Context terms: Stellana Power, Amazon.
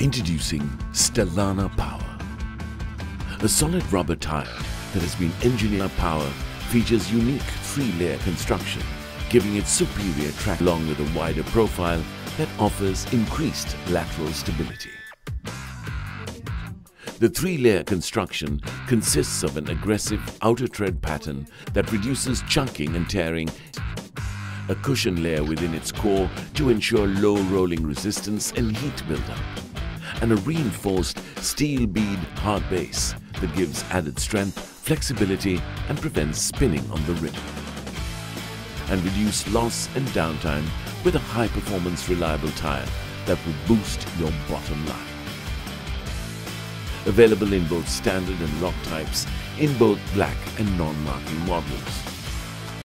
Introducing Stellana Power. A solid rubber tire that has been engineered. Power features unique three-layer construction, giving it superior traction along with a wider profile that offers increased lateral stability. The three-layer construction consists of an aggressive outer tread pattern that reduces chunking and tearing, a cushion layer within its core to ensure low rolling resistance and heat buildup, and a reinforced steel bead hard base that gives added strength, flexibility and prevents spinning on the rim, and reduce loss and downtime with a high-performance reliable tire that will boost your bottom line. Available in both standard and lock types in both black and non-marking models.